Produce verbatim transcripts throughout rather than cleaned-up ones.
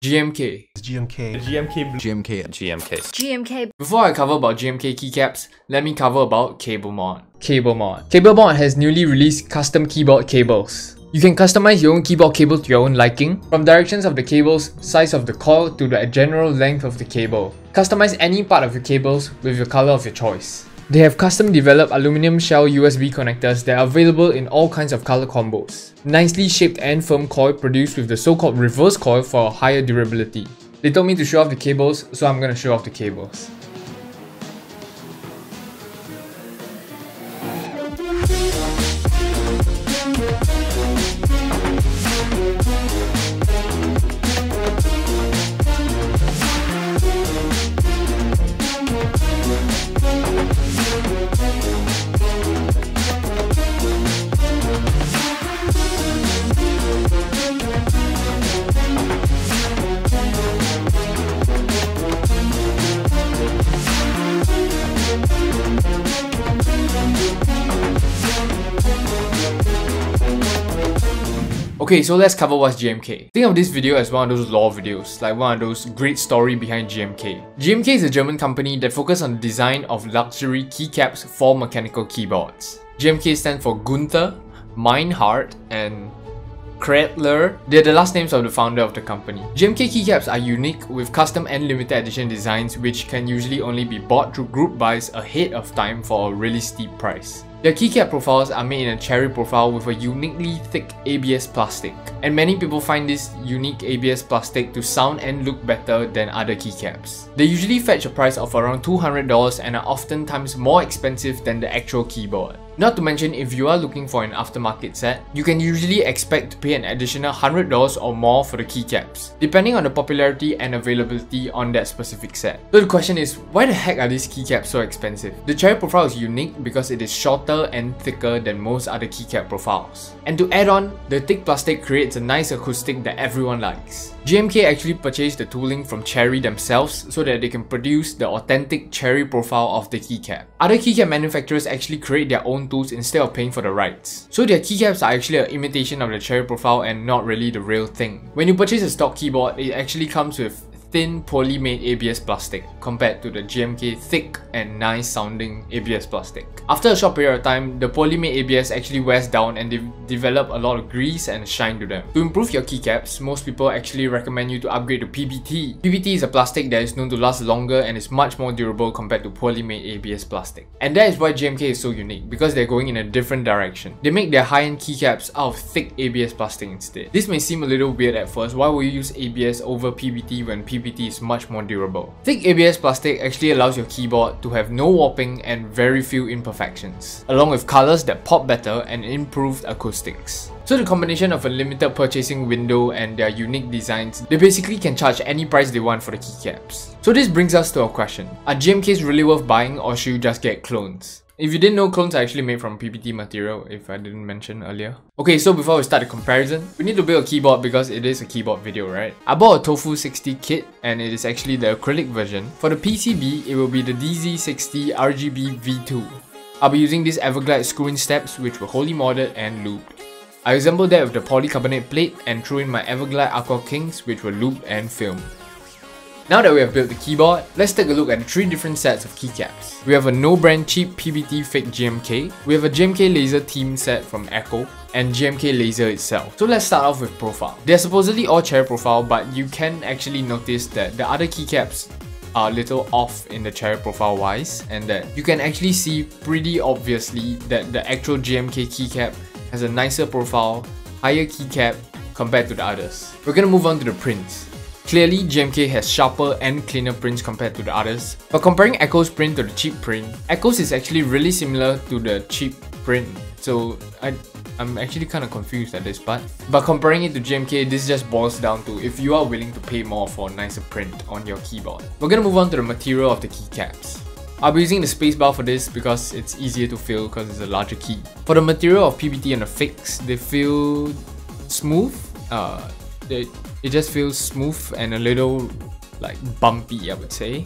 G M K. G M K. G M K. G M K. G M K. G M K. Before I cover about G M K keycaps, let me cover about Cable Mod. Cable Mod. Cable Mod has newly released custom keyboard cables. You can customize your own keyboard cable to your own liking, from directions of the cables, size of the coil, to the general length of the cable. Customize any part of your cables with your color of your choice. They have custom developed aluminum shell U S B connectors that are available in all kinds of color combos. Nicely shaped and firm coil produced with the so-called reverse coil for higher durability. They told me to show off the cables, so I'm gonna show off the cables. Okay, so let's cover what's G M K. Think of this video as one of those lore videos, like one of those great story behind G M K. G M K is a German company that focuses on the design of luxury keycaps for mechanical keyboards. G M K stands for Gunther, Meinhardt, and Kretler. They're the last names of the founder of the company. G M K keycaps are unique with custom and limited edition designs which can usually only be bought through group buys ahead of time for a really steep price. Their keycap profiles are made in a cherry profile with a uniquely thick A B S plastic, and many people find this unique A B S plastic to sound and look better than other keycaps. They usually fetch a price of around two hundred dollars and are oftentimes more expensive than the actual keyboard. Not to mention, if you are looking for an aftermarket set, you can usually expect to pay an additional one hundred dollars or more for the keycaps, depending on the popularity and availability on that specific set. So the question is, why the heck are these keycaps so expensive? The cherry profile is unique because it is shorter and thicker than most other keycap profiles. And to add on, the thick plastic creates a nice acoustic that everyone likes. G M K actually purchased the tooling from Cherry themselves so that they can produce the authentic cherry profile of the keycap. Other keycap manufacturers actually create their own tools instead of paying for the rights. So their keycaps are actually an imitation of the cherry profile and not really the real thing. When you purchase a stock keyboard, it actually comes with thin, poorly made A B S plastic compared to the G M K thick and nice sounding A B S plastic. After a short period of time, the poorly made A B S actually wears down and they develop a lot of grease and shine to them. To improve your keycaps, most people actually recommend you to upgrade to P B T. P B T is a plastic that is known to last longer and is much more durable compared to poorly made A B S plastic. And that is why G M K is so unique, because they're going in a different direction. They make their high-end keycaps out of thick A B S plastic instead. This may seem a little weird at first. Why would you use A B S over P B T when P B T P B T is much more durable? Thick A B S plastic actually allows your keyboard to have no warping and very few imperfections, along with colors that pop better and improved acoustics. So the combination of a limited purchasing window and their unique designs, they basically can charge any price they want for the keycaps. So this brings us to our question: are G M Ks really worth buying, or should you just get clones? If you didn't know, clones are actually made from P B T material, if I didn't mention earlier. Okay, so before we start the comparison, we need to build a keyboard because it is a keyboard video, right? I bought a Tofu sixty kit, and it is actually the acrylic version. For the P C B, it will be the D Z sixty R G B V two. I'll be using these Everglide screw-in steps, which were wholly modded and looped. I assembled that with the polycarbonate plate and threw in my Everglide Aqua Kings, which were looped and filmed. Now that we have built the keyboard, let's take a look at the three different sets of keycaps. We have a no-brand cheap P B T fake G M K, we have a G M K Laser theme set from Echo, and G M K Laser itself. So let's start off with profile. They're supposedly all cherry profile, but you can actually notice that the other keycaps are a little off in the cherry profile wise, and that you can actually see pretty obviously that the actual G M K keycap has a nicer profile, higher keycap compared to the others. We're gonna move on to the prints. Clearly, G M K has sharper and cleaner prints compared to the others, but comparing Echo's print to the cheap print, Echo's is actually really similar to the cheap print, so I, I'm actually kind of confused at this part. But comparing it to G M K, this just boils down to if you are willing to pay more for a nicer print on your keyboard. We're gonna move on to the material of the keycaps. I'll be using the spacebar for this because it's easier to fill because it's a larger key. For the material of P B T and the fakes, they feel smooth. Uh, they, It just feels smooth and a little like bumpy, I would say.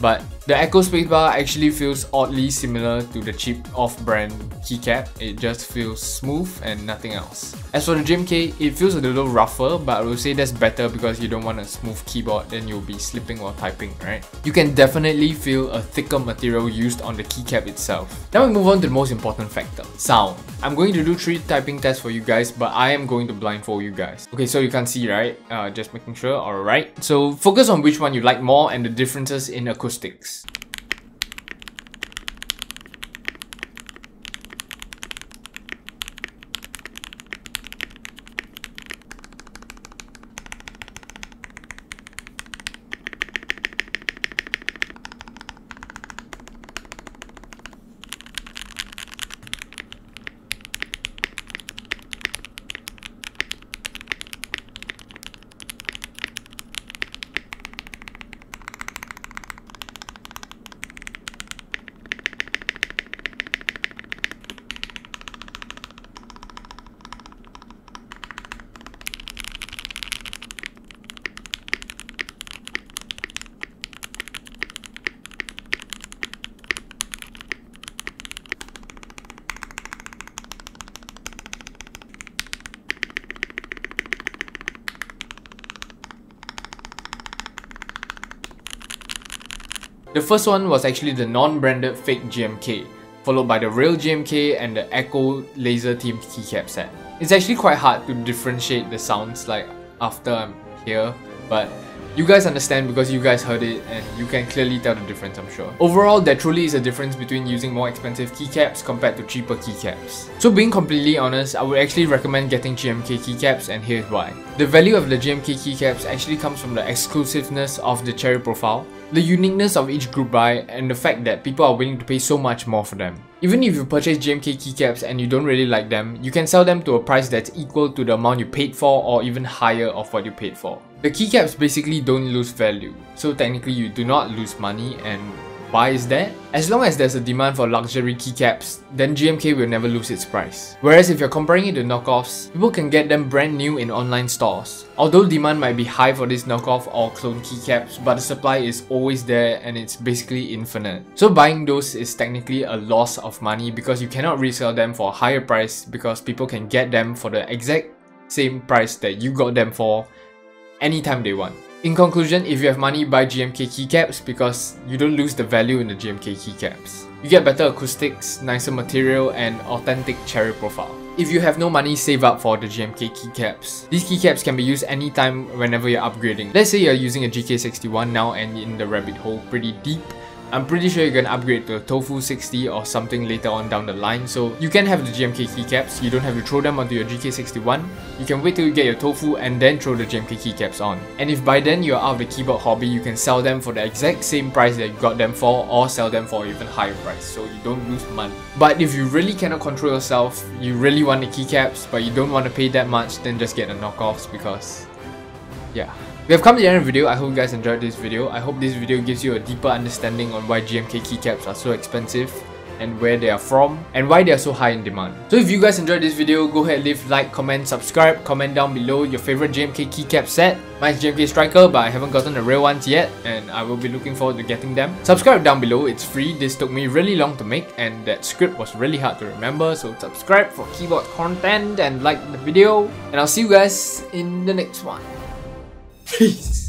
But the Echo spacebar actually feels oddly similar to the cheap off-brand keycap. It just feels smooth and nothing else. As for the G M K, it feels a little rougher, but I will say that's better because you don't want a smooth keyboard, then you'll be slipping while typing, right? You can definitely feel a thicker material used on the keycap itself. Now we move on to the most important factor, sound. I'm going to do three typing tests for you guys, but I am going to blindfold you guys. Okay, so you can't see, right? Uh, just making sure, alright. So focus on which one you like more and the differences in acoustics. The first one was actually the non-branded fake G M K, followed by the real G M K and the Aqua Laser themed keycap set. It's actually quite hard to differentiate the sounds like after I'm here, but you guys understand because you guys heard it and you can clearly tell the difference, I'm sure. Overall, there truly is a difference between using more expensive keycaps compared to cheaper keycaps. So being completely honest, I would actually recommend getting G M K keycaps, and here's why. The value of the G M K keycaps actually comes from the exclusiveness of the Cherry profile, the uniqueness of each group buy, and the fact that people are willing to pay so much more for them. Even if you purchase G M K keycaps and you don't really like them, you can sell them to a price that's equal to the amount you paid for or even higher of what you paid for. The keycaps basically don't lose value, so technically you do not lose money. And why is that? As long as there's a demand for luxury keycaps, then G M K will never lose its price. Whereas if you're comparing it to knockoffs, people can get them brand new in online stores. Although demand might be high for this knockoff or clone keycaps, but the supply is always there and it's basically infinite. So buying those is technically a loss of money because you cannot resell them for a higher price because people can get them for the exact same price that you got them for anytime they want. In conclusion, if you have money, buy G M K keycaps because you don't lose the value in the G M K keycaps. You get better acoustics, nicer material, and authentic Cherry profile. If you have no money, save up for the G M K keycaps. These keycaps can be used anytime whenever you're upgrading. Let's say you're using a G K sixty-one now and in the rabbit hole pretty deep. I'm pretty sure you're gonna upgrade to a Tofu sixty or something later on down the line, so you can have the G M K keycaps, you don't have to throw them onto your G K sixty-one, you can wait till you get your Tofu and then throw the G M K keycaps on. And if by then you're out of the keyboard hobby, you can sell them for the exact same price that you got them for or sell them for an even higher price, so you don't lose money. But if you really cannot control yourself, you really want the keycaps but you don't want to pay that much, then just get the knockoffs because, yeah. We have come to the end of the video. I hope you guys enjoyed this video. I hope this video gives you a deeper understanding on why G M K keycaps are so expensive and where they are from and why they are so high in demand. So if you guys enjoyed this video, go ahead and leave like, comment, subscribe, comment down below your favorite G M K keycap set. Mine's G M K Striker, but I haven't gotten the real ones yet and I will be looking forward to getting them. Subscribe down below, it's free. This took me really long to make and that script was really hard to remember, so subscribe for keyboard content and like the video, and I'll see you guys in the next one. Peace.